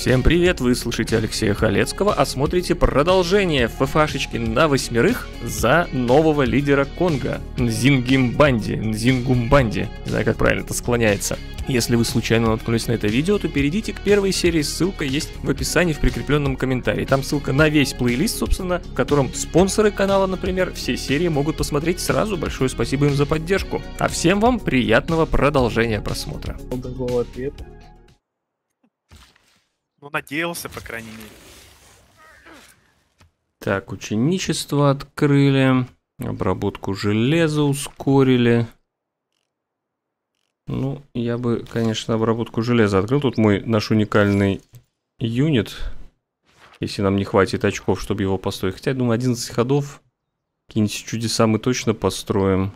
Всем привет, вы слушаете Алексея Халецкого, а смотрите продолжение ФФАшечки на восьмерых за нового лидера Конго, Нзинга Мбанди, не знаю, как правильно это склоняется. Если вы случайно наткнулись на это видео, то перейдите к первой серии, ссылка есть в описании в прикрепленном комментарии. Там ссылка на весь плейлист, собственно, в котором спонсоры канала, например, все серии могут посмотреть сразу. Большое спасибо им за поддержку. А всем вам приятного продолжения просмотра. Другого ответа. Ну, надеялся, по крайней мере. Так, ученичество открыли. Обработку железа ускорили. Ну, я бы, конечно, обработку железа открыл. Тут мой наш уникальный юнит. Если нам не хватит очков, чтобы его построить. Хотя, я думаю, 11 ходов. Какие-нибудь чудеса мы точно построим.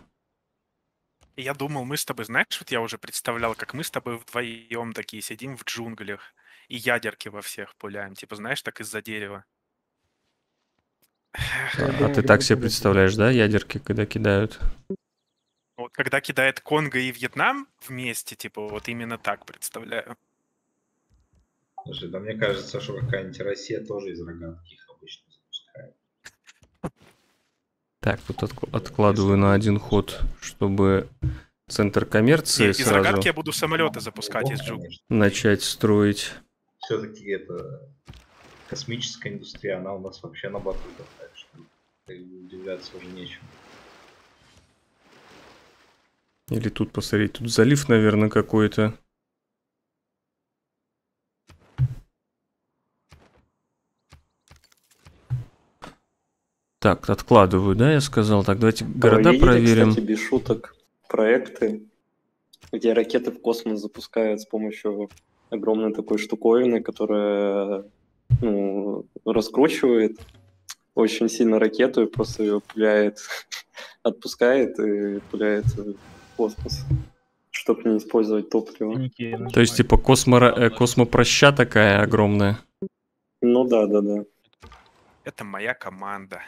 Я думал, мы с тобой, знаешь, вот я уже представлял, как мы с тобой вдвоем такие сидим в джунглях. И ядерки во всех пуляем. Типа, знаешь, так из-за дерева. А ты так себе представляешь, да, ядерки, когда кидают? Вот когда кидает Конго и Вьетнам вместе, типа, вот именно так представляю. Слушай, да мне кажется, что какая-нибудь Россия тоже из рогатки их обычно запускает. Так, вот откладываю на один ход, чтобы... Центр коммерции. Нет, из сразу рогатки я буду самолеты запускать из джунгли. Начать строить. Все-таки это космическая индустрия, она у нас вообще на батутах, так что удивляться уже нечем. Или тут посмотреть, тут залив, наверное, какой-то. Так, откладываю, да, я сказал. Так, давайте города проверим. Кстати, без шуток. Проекты, где ракеты в космос запускают с помощью огромной такой штуковины, которая, ну, раскручивает очень сильно ракету и просто ее пуляет, отпускает и пуляет в космос, чтобы не использовать топливо. То есть типа космопроща такая огромная? Ну да. Это моя команда.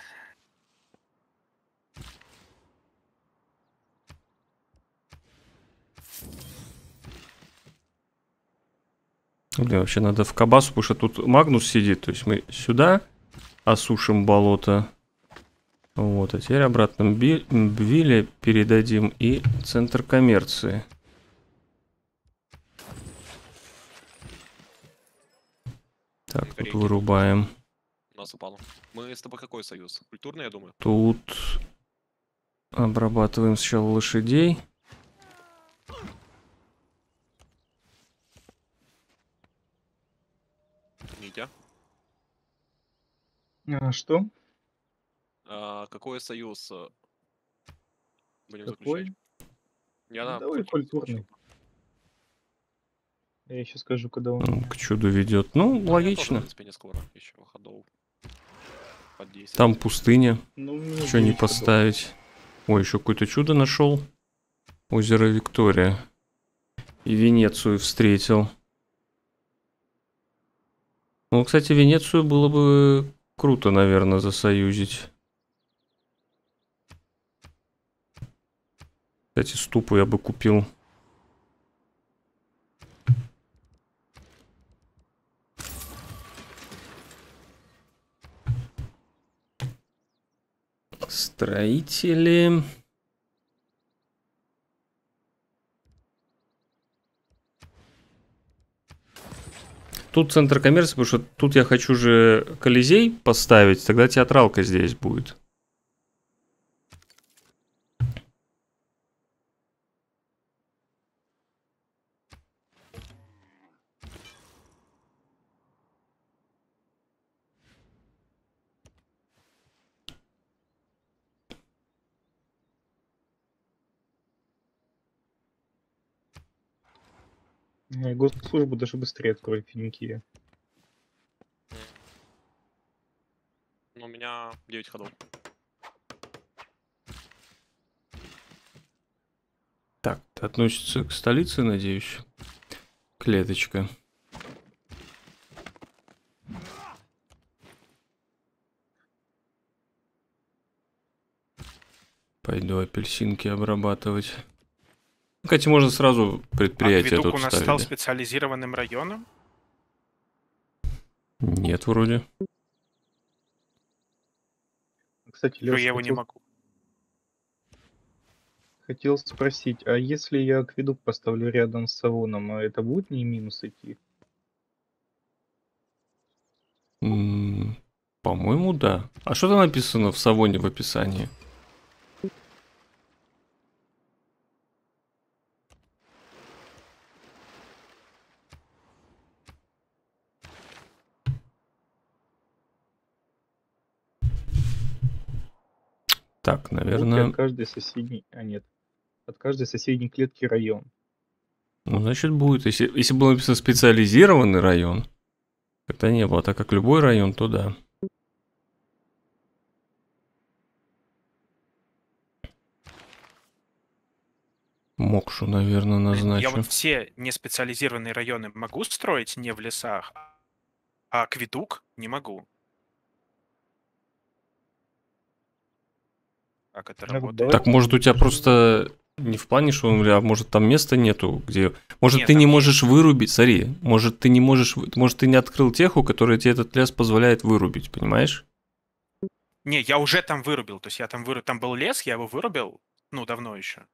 Блин, вообще надо в Кабасу, потому что тут Магнус сидит. То есть мы сюда осушим болото. Вот, а теперь обратно Бвилле передадим и центр коммерции. Так, тут вырубаем. У нас упало. Мы с тобой какой союз? Культурный, я думаю. Тут обрабатываем сначала лошадей. А что? А какой союз? Какой? Давай культурный. Я еще скажу, куда он. К чуду ведет. Ну, да, логично. Тоже, в принципе, не скоро. Еще ходов. Там пустыня. Ну, что не поставить? Ой, еще какое-то чудо нашел. Озеро Виктория. И Венецию встретил. Ну, кстати, Венецию было бы круто, наверное, засоюзить. Кстати, ступу я бы купил. Строители... Тут центр коммерции, потому что тут я хочу же Колизей поставить, тогда театралка здесь будет. Госслужбу даже быстрее открою, Финикия. Ну, у меня 9 ходов. Так, относится к столице, надеюсь. Клеточка. Пойду апельсинки обрабатывать. Кстати, можно сразу предприятие тут ставить. Акведук у нас стал специализированным районом. Нет, вроде. Кстати, Леша, я его не могу. Хотел спросить, а если я акведук поставлю рядом с салоном, а это будет не минус идти? По-моему, да. А что там написано в Савоне в описании? Так, наверное... От каждой соседней... А, нет. От каждой соседней клетки район. Ну, значит, будет. Если было написано специализированный район, тогда не было. А так как любой район, то да. Мокшу, наверное, назначу. Я вот все неспециализированные районы могу строить не в лесах, а акведук не могу. Как это работает? Так, может, у тебя просто не в плане, что он, а может, там места нету, где... Может, нет, ты не можешь вырубить, смотри, может, ты не можешь... Может, ты не открыл теху, которая тебе этот лес позволяет вырубить, понимаешь? Не, я уже там вырубил, то есть я там вырубил... Там был лес, я его вырубил, ну, давно еще.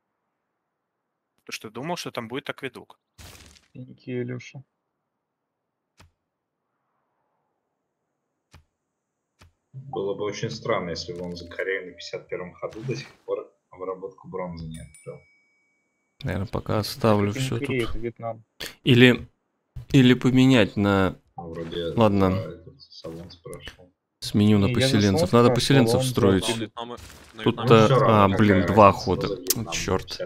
Потому что думал, что там будет акведук. Финикия, Леша. Было бы очень странно, если бы он закорел на 51-м ходу, до сих пор обработку бронзы не открыл. Наверное, пока оставлю все тут. Вьетнам. Или поменять на... Вроде ладно. Салон спрашивал. Сменю на поселенцев. Надо поселенцев строить. Тут-то... А, блин, два хода. Черт.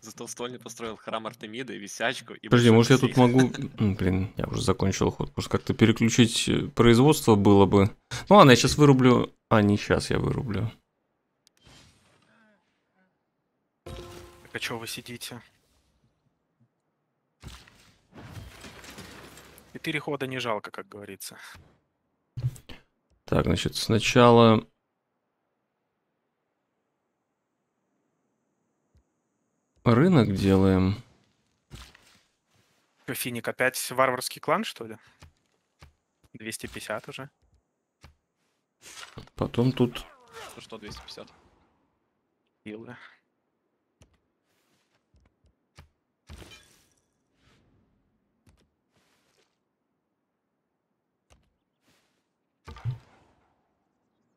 Зато в стольне построил храм Артемида и висячку. И подожди, может я тут могу... Блин, я уже закончил ход. Может как-то переключить производство было бы. Ну ладно, я сейчас вырублю... А, не сейчас я вырублю. Так а чё вы сидите? 4 хода не жалко, как говорится. Так, значит, сначала... Рынок делаем. Финик, опять варварский клан, что ли? 250 уже. Потом тут... Что 250? Килы.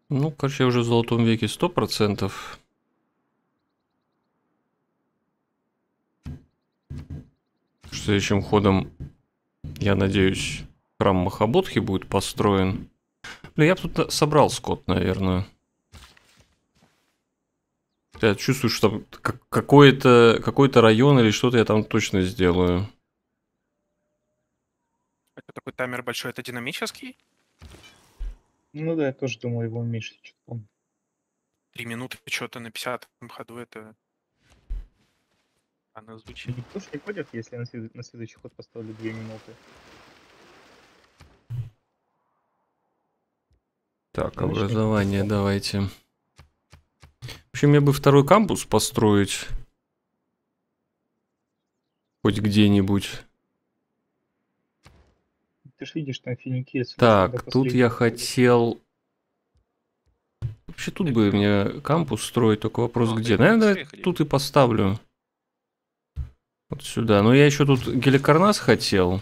Ну, короче, я уже в золотом веке 100%. Следующим ходом, я надеюсь, храм Махабодхи будет построен. Блин, я бы тут собрал скот, наверное. Я чувствую, что там какой-то район или что-то я там точно сделаю. Это такой таймер большой, это динамический? Ну да, я тоже думаю его уменьшить. 3 минуты что-то на 50-м ходу это... Она звучит. Никто же не ходит, если я на следующий ход поставлю 2 минуты. Так, конечно, образование давайте. В общем, я бы второй кампус построить. Хоть где-нибудь. Ты же видишь, там Финикия. Так, тут я хотел... Вообще, тут бы мне кампус строить, только вопрос где. Наверное, тут и поставлю. Вот сюда. Но я еще тут Геликарнас хотел.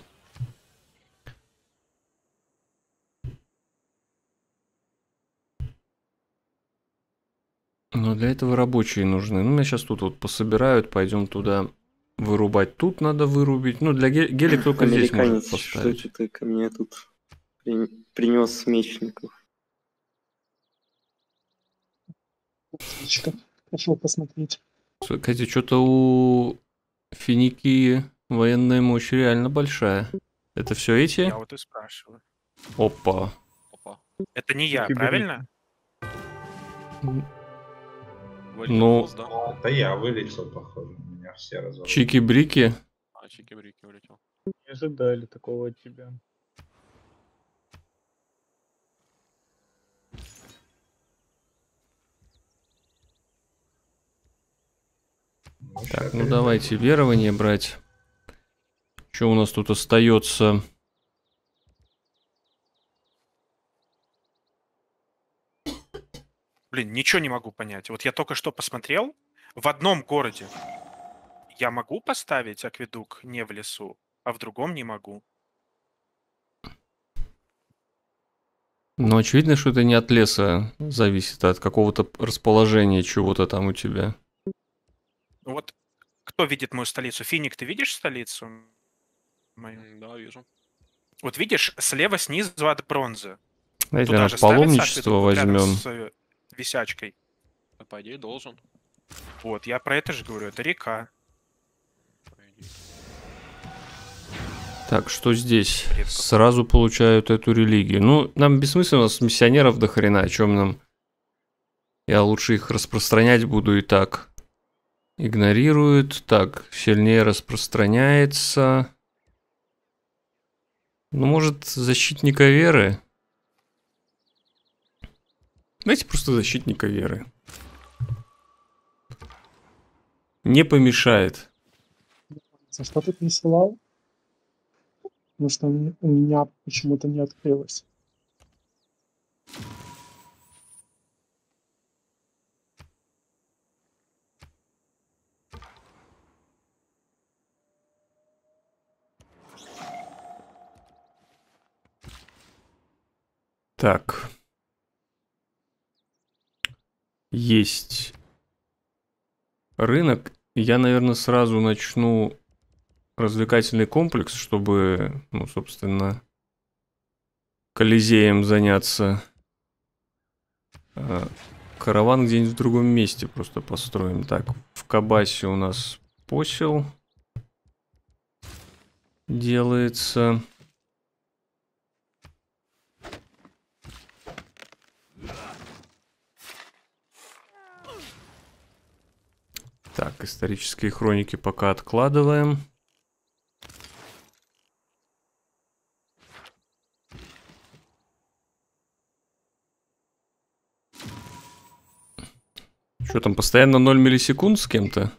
Но для этого рабочие нужны. Ну, меня сейчас тут вот пособирают. Пойдем туда вырубать. Тут надо вырубить. Ну, для гелик только здесь можно поставить. Что ты ко мне тут принес мечников? Хочу посмотреть. Кстати, что-то у... Финики, военная мощь реально большая. Это все эти? Я вот и спрашиваю. Опа. Опа. Это не я, правильно? Ну... Это я вылетел, похоже. Меня все разорвали. Чики-брики? А, чики-брики вылетел. Не ожидали такого от тебя. Так, ну давайте верование брать. Что у нас тут остается? Блин, ничего не могу понять. Вот я только что посмотрел. В одном городе я могу поставить акведук не в лесу, а в другом не могу. Ну, очевидно, что это не от леса зависит, а от какого-то расположения чего-то там у тебя. Вот кто видит мою столицу? Финик, ты видишь столицу мою? Да, вижу. Вот видишь, слева снизу от бронзы. Давайте, туда же паломничество возьмем. С висячкой. А по идее должен. Вот, я про это же говорю, это река. Так, что здесь? Редко. Сразу получают эту религию. Ну, нам бессмысленно, с миссионеров до хрена, о чем нам? Я лучше их распространять буду и так. Игнорирует. Так, сильнее распространяется. Ну, может, защитника веры? Знаете, просто защитника веры. Не помешает. За что ты присылал? Потому что у меня почему-то не открылось. Так. Есть рынок. Я, наверное, сразу начну развлекательный комплекс, чтобы, ну, собственно, Колизеем заняться. Караван где-нибудь в другом месте просто построим. Так, в Кабасе у нас посел делается. Так, исторические хроники пока откладываем. Что там, постоянно 0 миллисекунд с кем-то?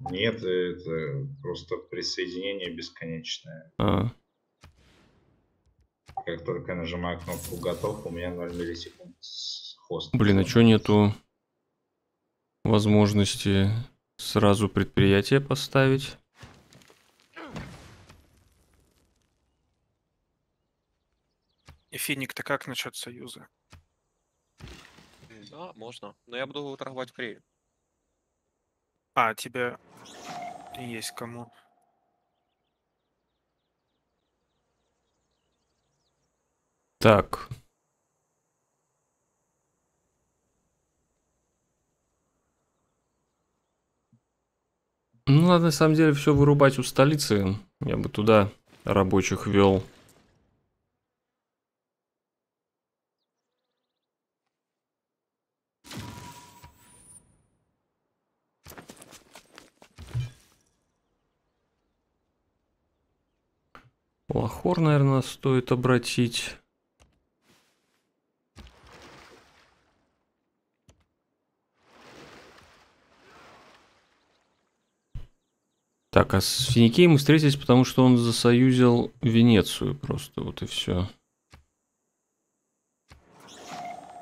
Нет, это просто присоединение бесконечное. А. Как только я нажимаю кнопку «Готов», у меня 0 миллисекунд с хостом. Блин, а что нету возможности сразу предприятие поставить? И Финик-то как насчет союза? Да, можно. Но я буду торговать в Корее. А, тебе есть кому. Так. Ну, надо на самом деле все вырубать у столицы. Я бы туда рабочих вел. Лахор, наверное, стоит обратить. Так, а с Финикией мы встретились, потому что он засоюзил Венецию просто, вот и все.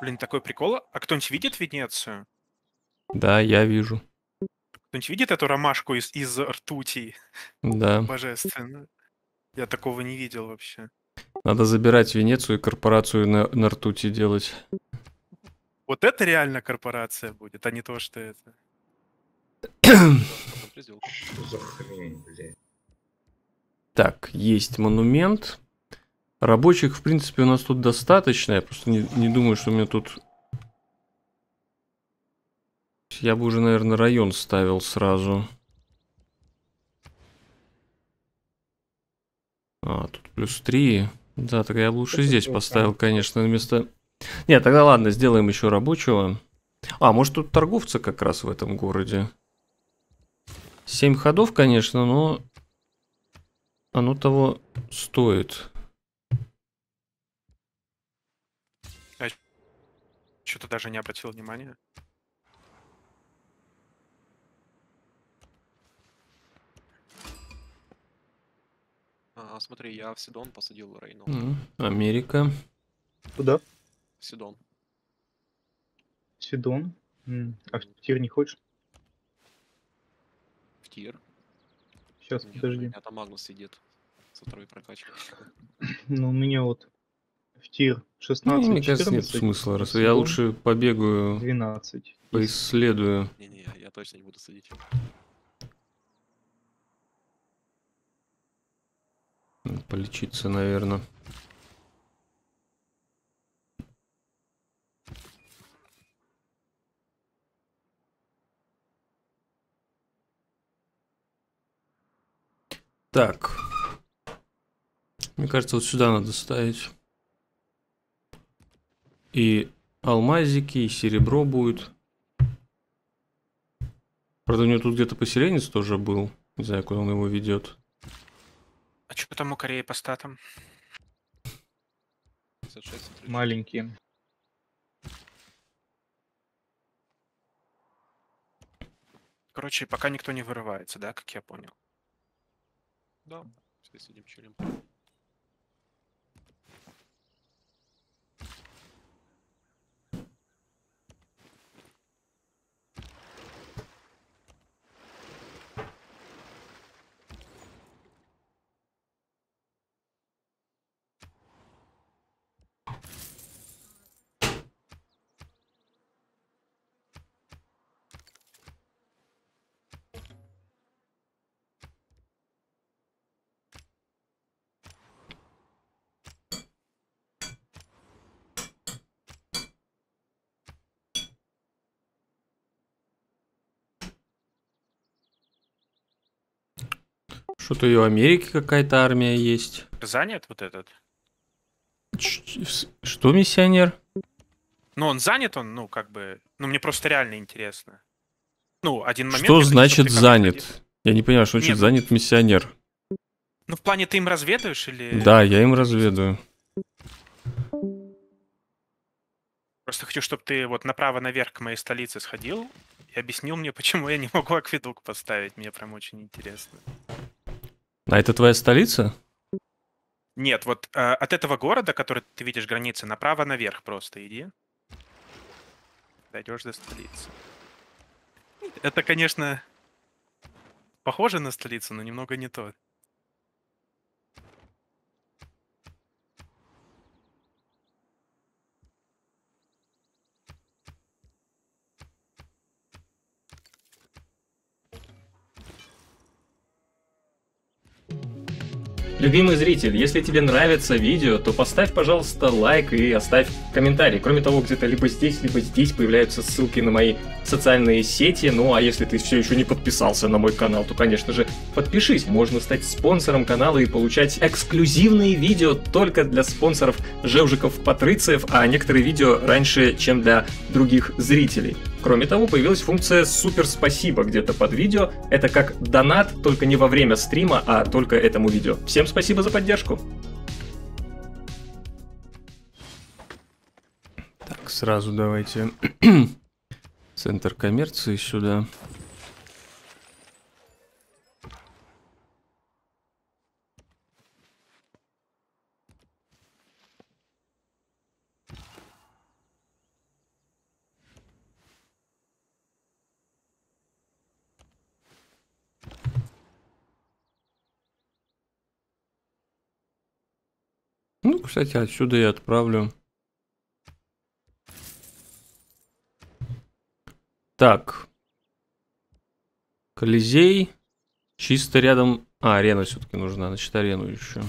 Блин, такой прикол. А кто-нибудь видит Венецию? Да, я вижу. Кто-нибудь видит эту ромашку из ртути? Да. Божественно. Я такого не видел вообще. Надо забирать Венецию и корпорацию на ртути делать. Вот это реально корпорация будет, а не то, что это. Так, есть монумент. Рабочих, в принципе, у нас тут достаточно. Я просто не думаю, что у меня тут... Я бы уже, наверное, район ставил сразу. А, тут плюс 3. Да, так я бы лучше здесь поставил, конечно, вместо... Не, тогда ладно, сделаем еще рабочего. А, может, тут торговца как раз в этом городе. 7 ходов, конечно, но оно того стоит. А что-то даже не обратил внимания. Смотри, я в Сидон посадил Рейно. Америка. Куда? В Сидон. Сидон? А в Тир не хочешь? В Тир? Сейчас, нет, подожди. У меня там Магнус сидит со второй прокачкой. Ну, у меня вот в Тир 16, ну, мне кажется, 14, нет смысла. Раз я лучше побегаю, 12. Поисследую. Не-не, я точно не буду садить. Полечиться, наверное. Так. Мне кажется, вот сюда надо ставить. И алмазики, и серебро будет. Правда, у него тут где-то поселенец тоже был. Не знаю, куда он его ведет. А что там у Кореи по статам? 56, маленькие. Короче, пока никто не вырывается, да, как я понял? Да, все сидим, чилим. Что-то и в Америке какая-то армия есть. Занят вот этот? Что, миссионер? Ну, он занят, он, ну, как бы... Ну, мне просто реально интересно. Ну, один момент... Что значит занят? Я не понимаю, что значит занят миссионер. Ну, в плане ты им разведываешь или... Да, я им разведаю. Просто хочу, чтобы ты вот направо наверх к моей столице сходил и объяснил мне, почему я не могу акведук поставить. Мне прям очень интересно. А это твоя столица? Нет, вот от этого города, который ты видишь границы, направо наверх просто иди. Дойдешь до столицы. Это, конечно, похоже на столицу, но немного не то. Любимый зритель, если тебе нравится видео, то поставь, пожалуйста, лайк и оставь комментарий. Кроме того, где-то либо здесь появляются ссылки на мои социальные сети. Ну а если ты все еще не подписался на мой канал, то, конечно же, подпишись. Можно стать спонсором канала и получать эксклюзивные видео только для спонсоров Жевжиков-Патрицев, а некоторые видео раньше, чем для других зрителей. Кроме того, появилась функция «Супер спасибо» где-то под видео. Это как донат, только не во время стрима, а только этому видео. Всем спасибо за поддержку. Так, сразу давайте центр коммерции сюда. Ну, кстати, отсюда я отправлю. Так. Колизей. Чисто рядом... А, арена все-таки нужна. Значит, арену еще.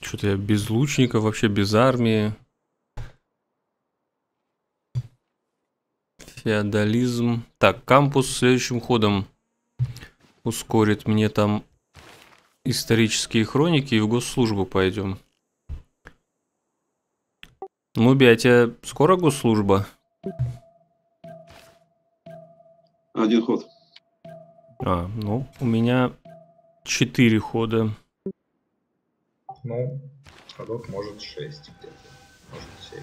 Что-то я без лучников, вообще без армии. Феодализм. Так, кампус следующим ходом ускорит мне там исторические хроники и в госслужбу пойдем. Нубия, а тебе скоро госслужба? Один ход. А, ну, у меня 4 хода. Ну, ходок может 6 где-то, может 7.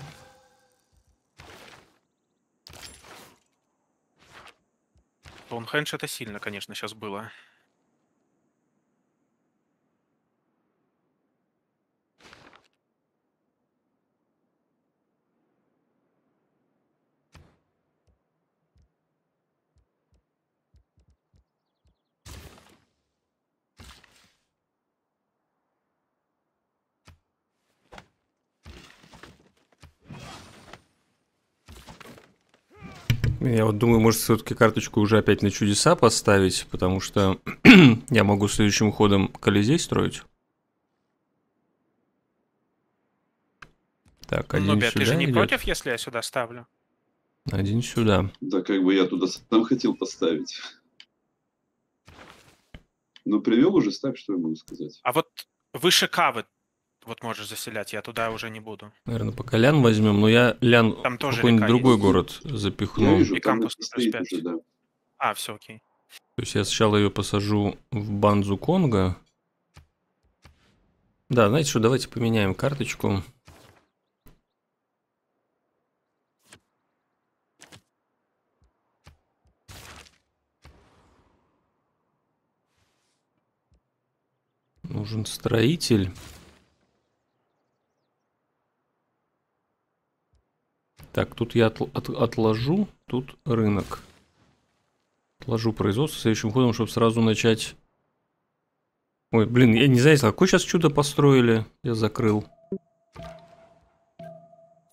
Стоунхендж это сильно, конечно, сейчас было. Я вот думаю, может, все-таки карточку уже опять на чудеса поставить, потому что я могу следующим ходом Колизей строить. Так, один сюда. Ну, ты же не идет. Против, если я сюда ставлю? Один сюда. Да, как бы я туда сам хотел поставить. Ну, привел уже, ставь, что я могу сказать. А вот выше Кавы вот можешь заселять, я туда уже не буду. Наверное, пока Лян возьмем, но я Лян в какой-нибудь другой город запихну. И кампус стоит уже, да. А, все, окей. То есть я сначала ее посажу в Банзу Конго. Да, знаете что, давайте поменяем карточку. Нужен строитель. Так, тут я отложу, тут рынок. Отложу производство следующим ходом, чтобы сразу начать... Ой, блин, я не знаю, какое сейчас чудо построили. Я закрыл.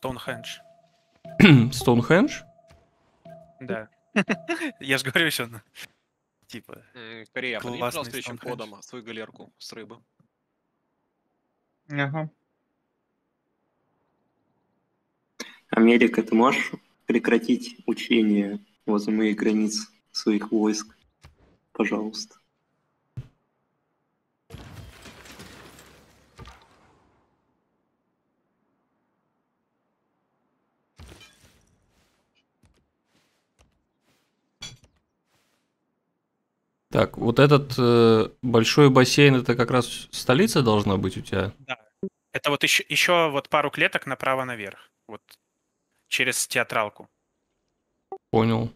Стоунхендж. Стоунхендж? Да. Я же говорю еще, типа... Корея, подними, пожалуйста, следующим ходом свою галерку с рыбы. Ага. Америка, ты можешь прекратить учения возле моих границ своих войск? Пожалуйста. Так, вот этот большой бассейн, это как раз столица должна быть у тебя? Да. Это вот еще вот пару клеток направо наверх. Вот. Через театралку. Понял.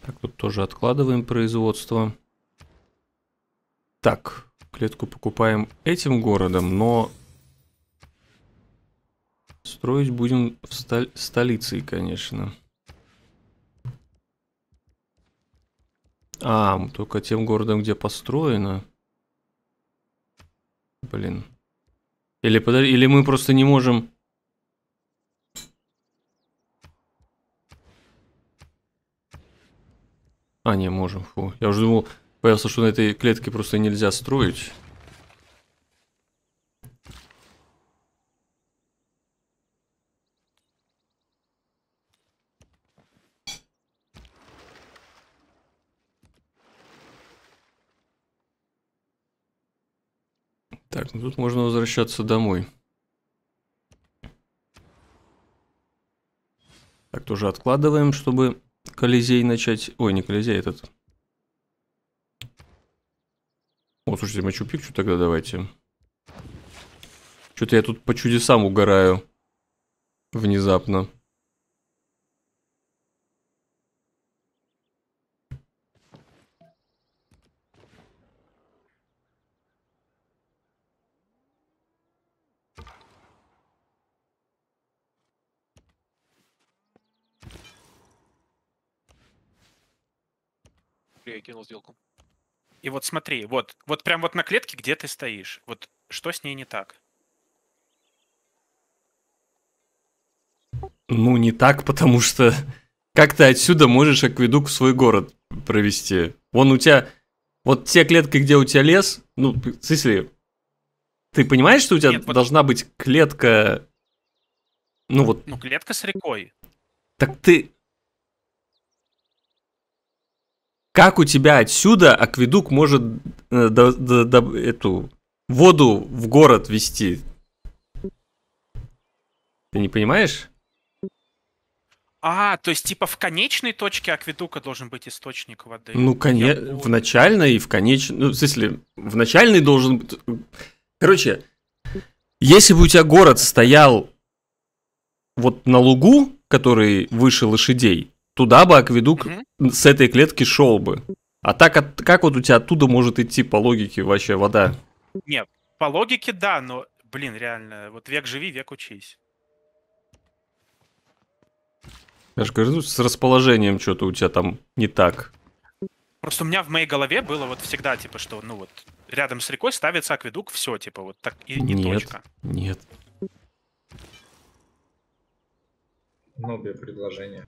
Так, тут тоже откладываем производство. Так, клетку покупаем этим городом, но строить будем в столице, конечно. А, только тем городом, где построено. Блин. Или, или мы просто не можем... А, не, можем. Фу. Я уже думал, боялся, что на этой клетке просто нельзя строить. Так, ну тут можно возвращаться домой. Так, тоже откладываем, чтобы Колизей начать... Ой, не Колизей, этот. О, слушайте, Мачу-Пикчу тогда давайте. Что-то я тут по чудесам угораю. Внезапно. Я кинул сделку. И вот смотри, вот прям вот на клетке, где ты стоишь. Вот что с ней не так? Ну, не так, потому что как ты отсюда можешь акведук в свой город провести? Вон у тебя, вот те клетки, где у тебя лес, ну, если ты понимаешь, что у тебя должна быть клетка, ну вот... Ну, клетка с рекой. Так ты... Как у тебя отсюда акведук может эту воду в город вести? Ты не понимаешь? А, то есть типа в конечной точке акведука должен быть источник воды? Ну, в начальной и в конечной... Ну, в смысле, в начальной должен быть... Короче, если бы у тебя город стоял вот на лугу, который выше лошадей, туда бы акведук с этой клетки шел бы. А так, как вот у тебя оттуда может идти по логике вообще вода? Нет, по логике да, но, блин, реально, вот век живи, век учись. Я же говорю, с расположением что-то у тебя там не так. Просто у меня в моей голове было вот всегда, типа, что, ну вот, рядом с рекой ставится акведук, все, типа, вот так и не точка. Нет, нет. Новое предложение.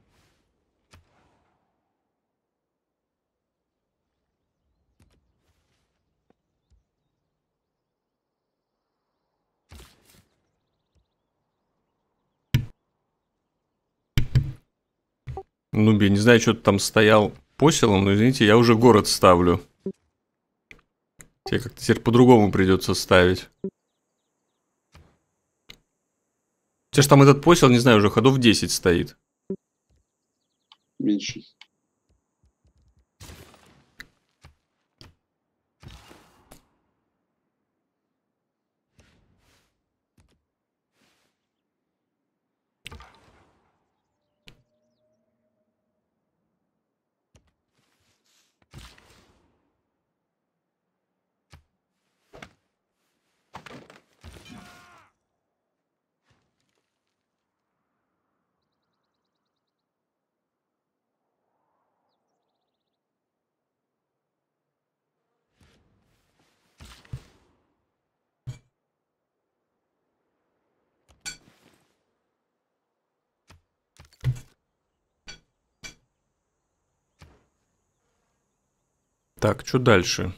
Нубия, не знаю, что ты там стоял поселом, но, извините, я уже город ставлю. Тебе как-то теперь по-другому придется ставить. У тебя же там этот посел, не знаю, уже ходов 10 стоит. Меньше. Так, что дальше?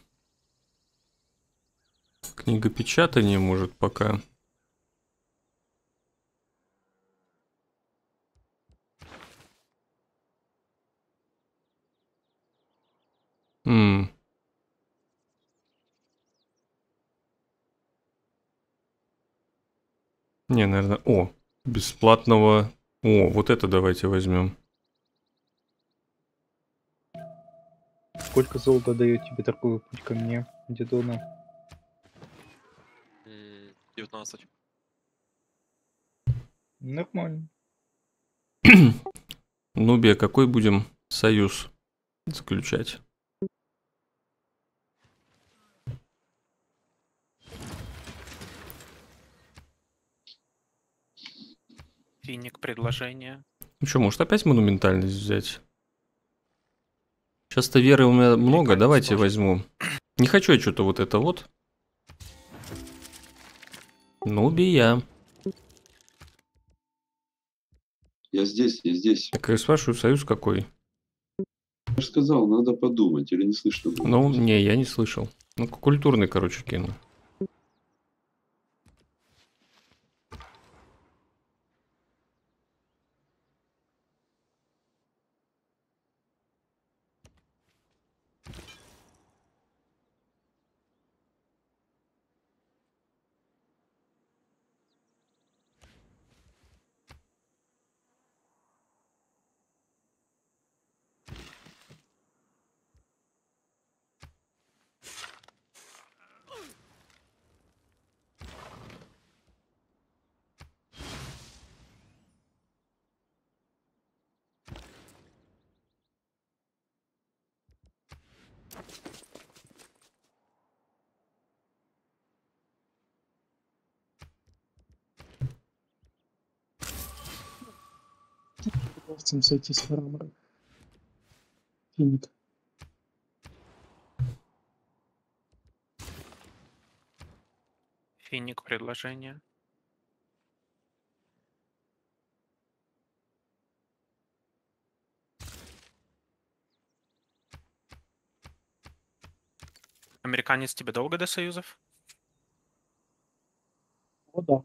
Книгопечатание, может, пока. Не, наверное... О, бесплатного... О, вот это давайте возьмем. Сколько золота дает тебе торговый путь ко мне, Дедона? 19. Нормально. Нубия, какой будем союз заключать? Финик, предложение. Ну что, может опять монументальность взять? Сейчас-то веры у меня много, давайте возьму. Не хочу я что-то вот это вот. Нубия. Я здесь, я здесь. Так я спрашиваю, союз какой? Я же сказал, надо подумать, или не слышно было? Ну, не, я не слышал. Ну, культурный, короче, кину. Сойти с фармера. Финик. Финик, предложение. Американец, тебе долго до союзов? О, да.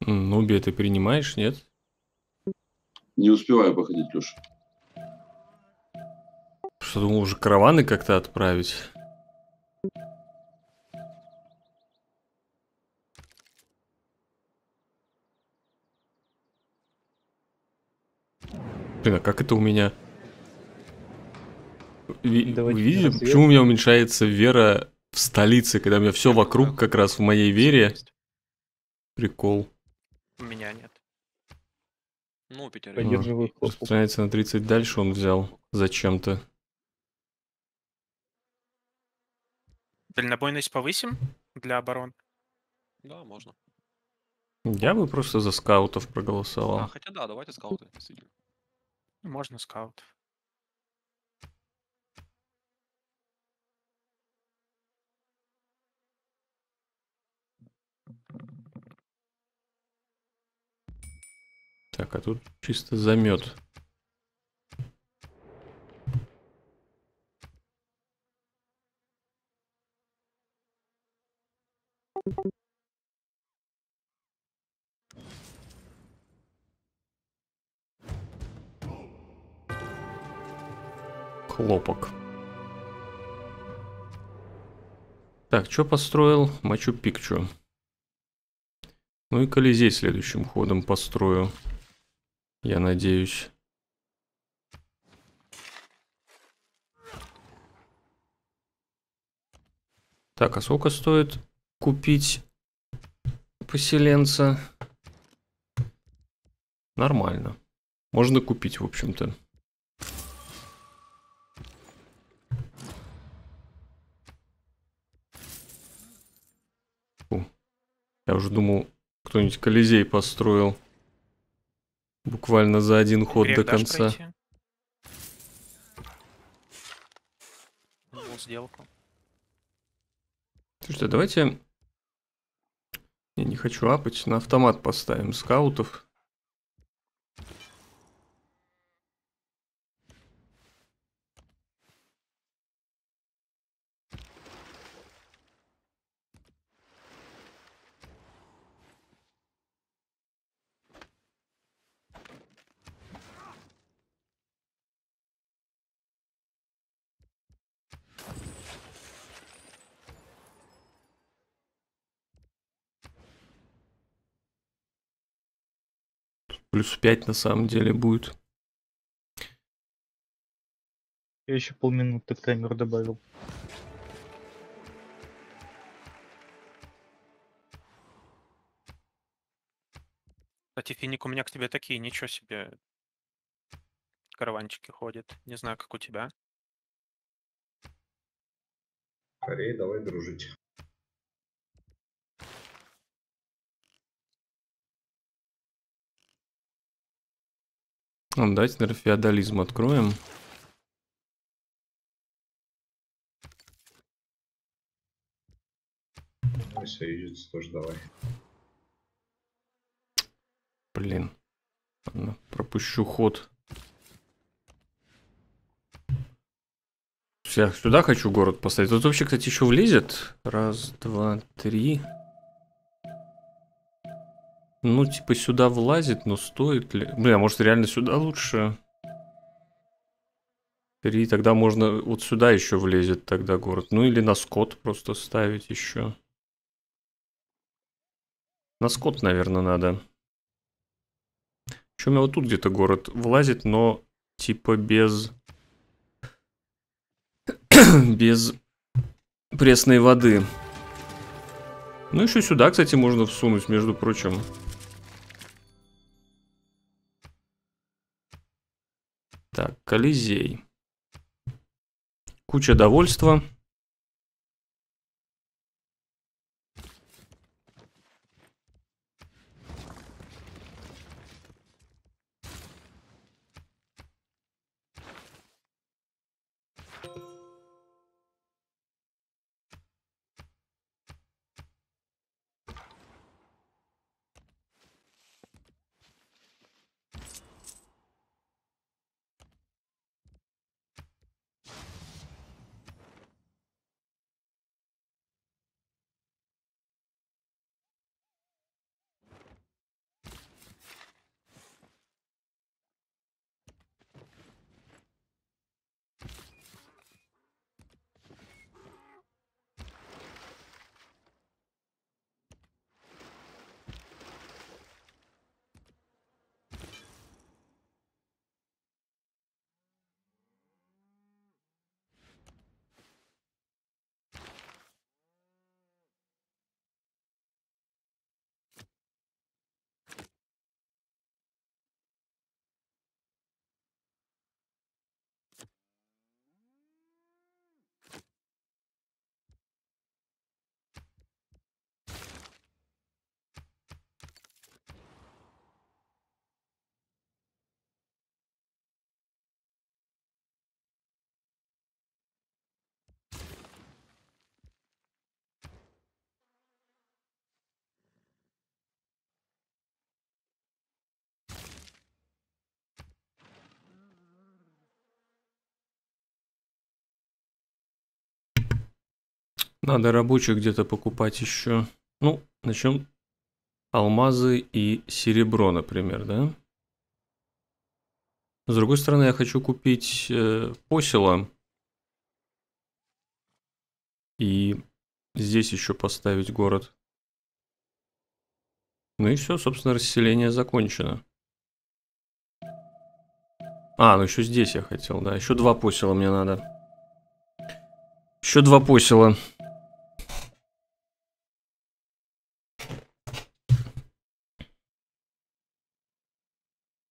Нубия, ты принимаешь, нет? Не успеваю походить, Леша. Что, думал, уже караваны как-то отправить? Блин, а как это у меня? Видите, почему у меня уменьшается вера в столице, когда у меня все вокруг как раз в моей вере? Прикол. У меня нет. Ну, Петербург. Распространяется на 30 дальше, он взял зачем-то. Дальнобойность повысим для оборон? Да, можно. Я бы просто за скаутов проголосовал. А, хотя да, давайте скауты. Можно скаут. Так, а тут чисто замет. Хлопок. Так, что построил? Мачу-Пикчу. Ну и Колизей следующим ходом построю, я надеюсь. Так, а сколько стоит купить поселенца? Нормально. Можно купить, в общем-то. Я уже думал, кто-нибудь Колизей построил. Буквально за один ход до конца. Слушайте, давайте... Я не хочу апать. На автомат поставим скаутов. Плюс 5 на самом деле будет. Я еще полминуты к таймеру добавил. Кстати, Финик, у меня к тебе такие, ничего себе, караванчики ходят. Не знаю, как у тебя. Скорее, давай дружить. Давайте, наверное, феодализм откроем. Ой, союзец тоже давай. Блин. Ладно, пропущу ход. Я сюда хочу город поставить. Тут вообще, кстати, еще влезет. Раз, два, три. Ну, типа, сюда влазит, но стоит ли... Блин, а может, реально сюда лучше? Три, тогда можно... Вот сюда еще влезет тогда город. Ну, или на скот просто ставить еще. На скот, наверное, надо. Еще у меня вот тут где-то город влазит, но, типа, без... без пресной воды. Ну, еще сюда, кстати, можно всунуть, между прочим. Так, Колизей. Куча довольства. Надо рабочих где-то покупать еще. Ну, начнем. Алмазы и серебро, например, да? С другой стороны, я хочу купить посела. И здесь еще поставить город. Ну и все, собственно, расселение закончено. А, ну еще здесь я хотел, да. Еще два посела мне надо. Еще два посела.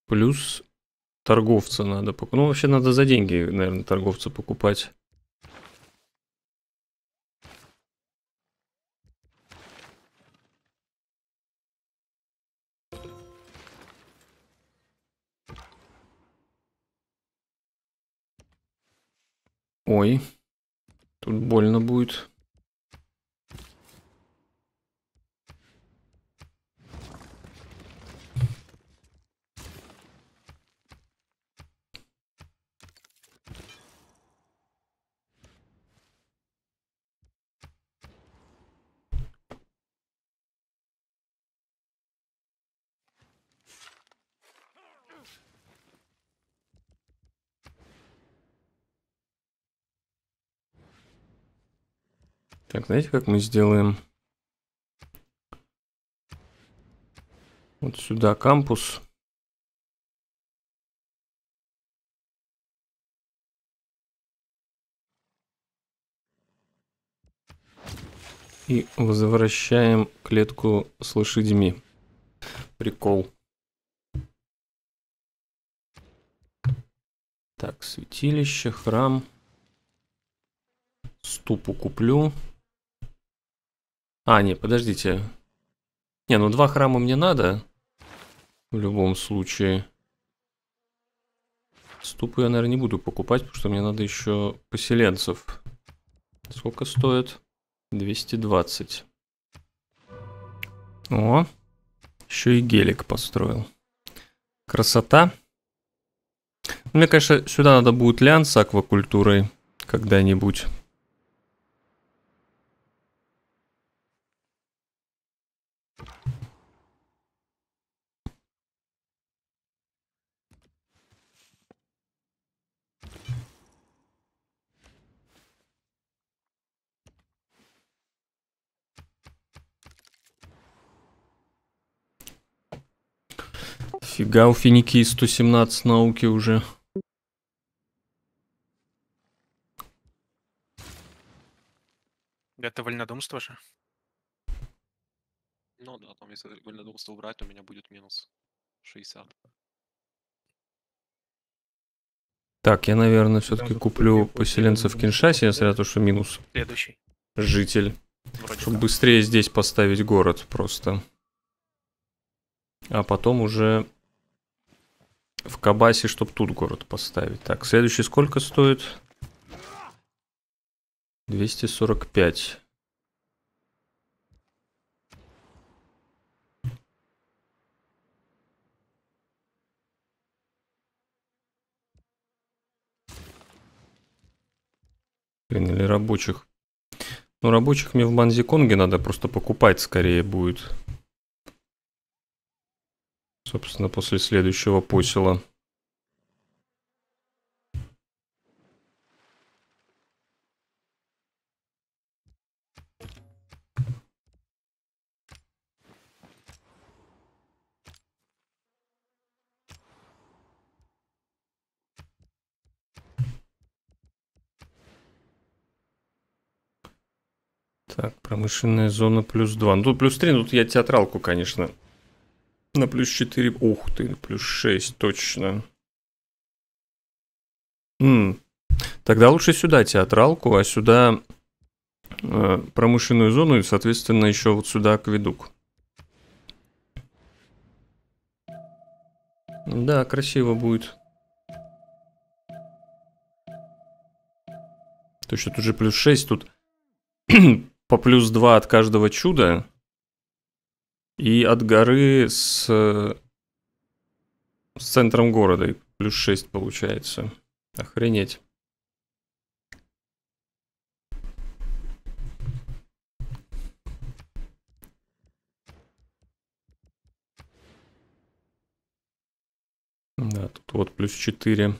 Плюс торговца надо покупать. Ну, вообще надо за деньги, наверное, торговца покупать. Ой, тут больно будет. Так, знаете, как мы сделаем? Вот сюда кампус. И возвращаем клетку с лошадьми. Прикол. Так, святилище, храм. Ступу куплю. А, не, подождите. Не, ну два храма мне надо. В любом случае. Ступы я, наверное, не буду покупать, потому что мне надо еще поселенцев. Сколько стоит? 220. О, еще и гелик построил. Красота. Мне, конечно, сюда надо будет лян с аквакультурой когда-нибудь. Фига, у Финикии 117 науки уже. Это вольнодумство же? Ну да, там если вольнодумство убрать, у меня будет минус 60. Так, я, наверное, все-таки куплю поселенцев в Кеншассе, несмотря на то, что минус. Следующий. Житель. Вроде чтобы так. Быстрее здесь поставить город просто. А потом уже... В Кабасе, чтобы тут город поставить. Так, следующий сколько стоит? 245. Блин, или рабочих. Ну, рабочих мне в Банзе Конге надо просто покупать скорее будет. Собственно, после следующего посела. Так, промышленная зона плюс 2. Ну, тут плюс 3, но тут я театралку, конечно... На плюс 4, ух ты, плюс 6, точно. Тогда лучше сюда театралку, а сюда промышленную зону и, соответственно, еще вот сюда акведук. Да, красиво будет. Точно, тут же плюс 6, тут по плюс 2 от каждого чуда. И от горы с центром города. Плюс 6 получается. Охренеть. Да, тут вот плюс 4.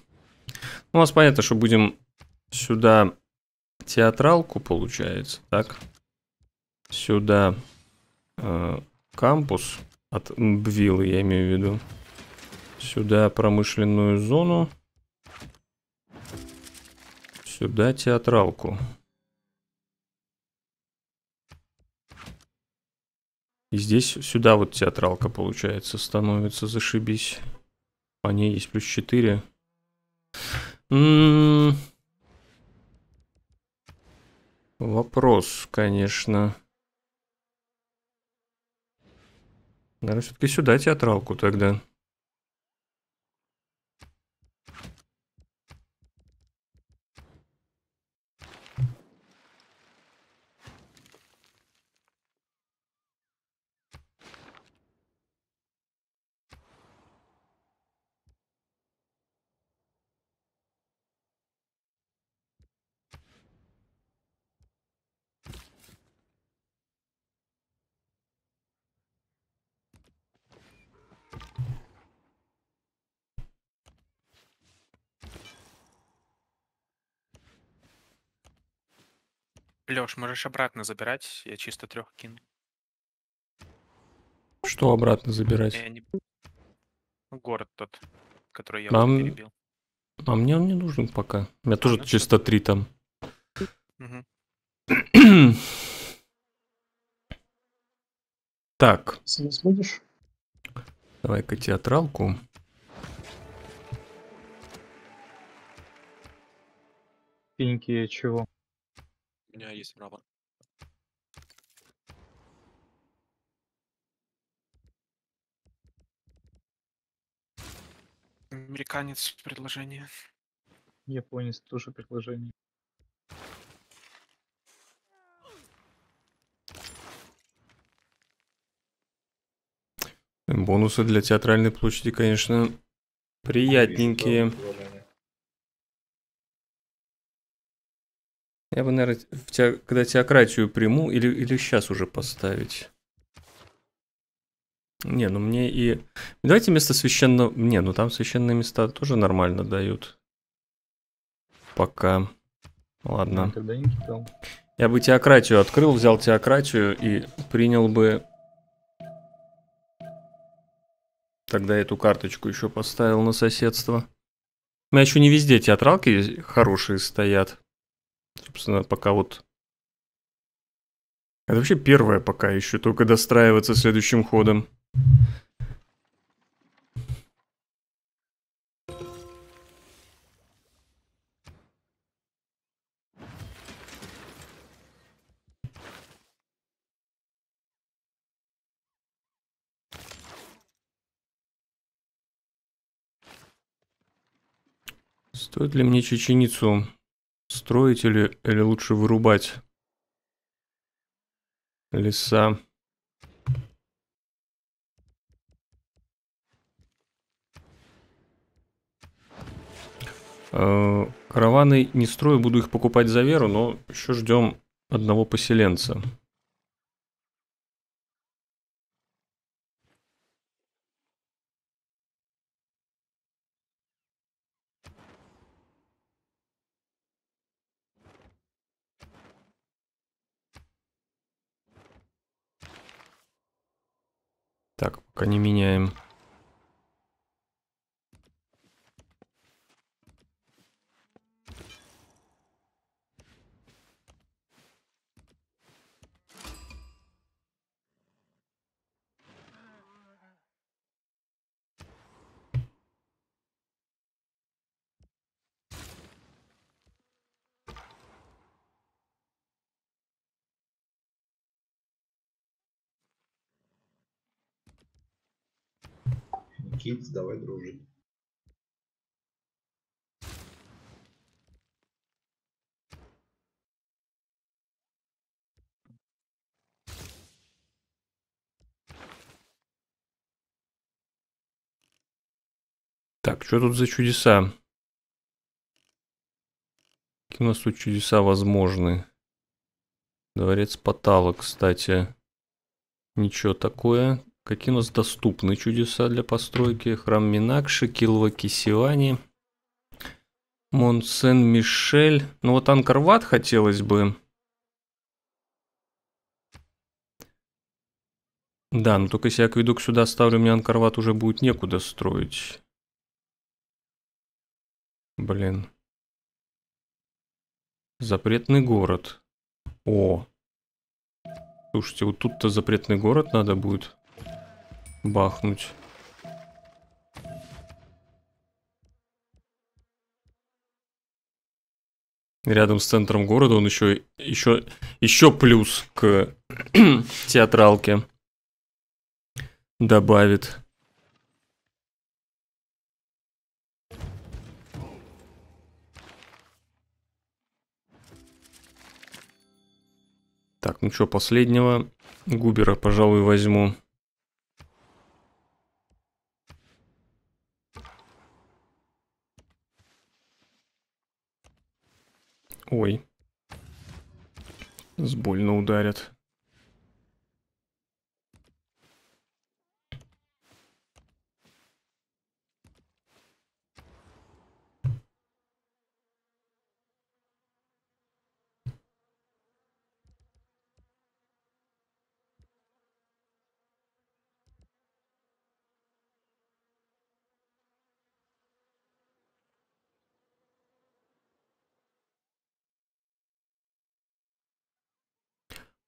У нас понятно, что будем сюда театралку, получается, так. Сюда кампус от Бвиллы, я имею в виду. Сюда промышленную зону. Сюда театралку. И здесь сюда вот театралка, получается, становится, зашибись. По ней есть плюс 4. Вопрос, конечно. Наверное, все-таки сюда театралку тогда. Лёш, можешь обратно забирать, я чисто 3 кину. Что обратно забирать? Не... Город тот, который я вот перебил. А мне он не нужен пока. У меня тоже чисто 3 там. Угу. Так. Давай-ка театралку. Пеньки чего? У меня есть рабор. Американец, предложение. Японец, тоже предложение. Бонусы для театральной площади, конечно, приятненькие. Я бы, наверное, когда теократию приму, или сейчас уже поставить. Не, ну мне и... Давайте вместо священного... Не, ну там священные места тоже нормально дают. Пока. Ладно. Я бы теократию открыл, взял теократию и принял бы... Тогда эту карточку еще поставил на соседство. У меня еще не везде театралки хорошие стоят. Собственно, пока вот... Это вообще первое пока еще, только достраиваться следующим ходом. Стоит ли мне чеченицу... Строить или лучше вырубать леса? Караваны не строю, буду их покупать за веру, но еще ждем одного поселенца. Так, пока не меняем. Kids, давай дружить. Так, что тут за чудеса? Какие у нас тут чудеса возможны? Дворец Потала, кстати. Ничего такое. Какие у нас доступны чудеса для постройки? Храм Минакши, Килва-Кисиани, Мон-Сен-Мишель. Ну вот Анкор-Ват хотелось бы. Да, но только если я акведук сюда ставлю, мне Анкор-Ват уже будет некуда строить. Блин. Запретный город. О. Слушайте, вот тут-то запретный город надо будет бахнуть. Рядом с центром города он еще плюс к театралке добавит. Так, ну что, последнего губера, пожалуй, возьму. Ой. С больно ударят.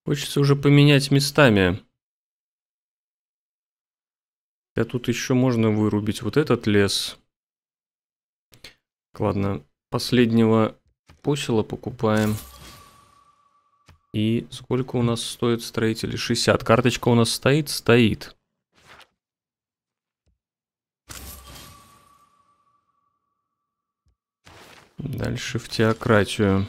Хочется уже поменять местами. А тут еще можно вырубить вот этот лес. Ладно, последнего посела покупаем. И сколько у нас стоит строители? 60. Карточка у нас стоит? Стоит. Дальше в теократию.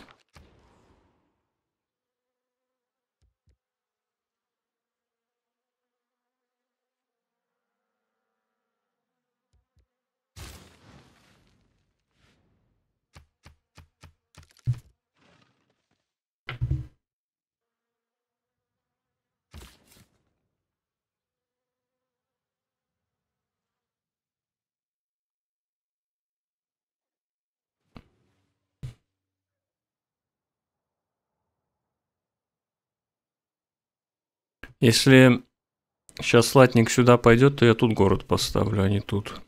Если сейчас латник сюда пойдет, то я тут город поставлю, а не тут.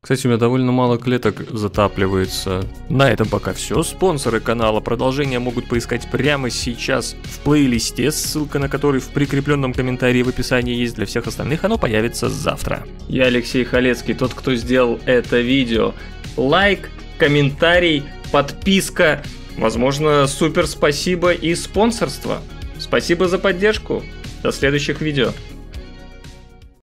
Кстати, у меня довольно мало клеток затапливается. На этом пока все. Спонсоры канала продолжения могут поискать прямо сейчас в плейлисте, ссылка на который в прикрепленном комментарии в описании есть. Для всех остальных оно появится завтра. Я Алексей Халецкий, тот, кто сделал это видео. Лайк, комментарий, подписка. Возможно, супер спасибо и спонсорство. Спасибо за поддержку. До следующих видео.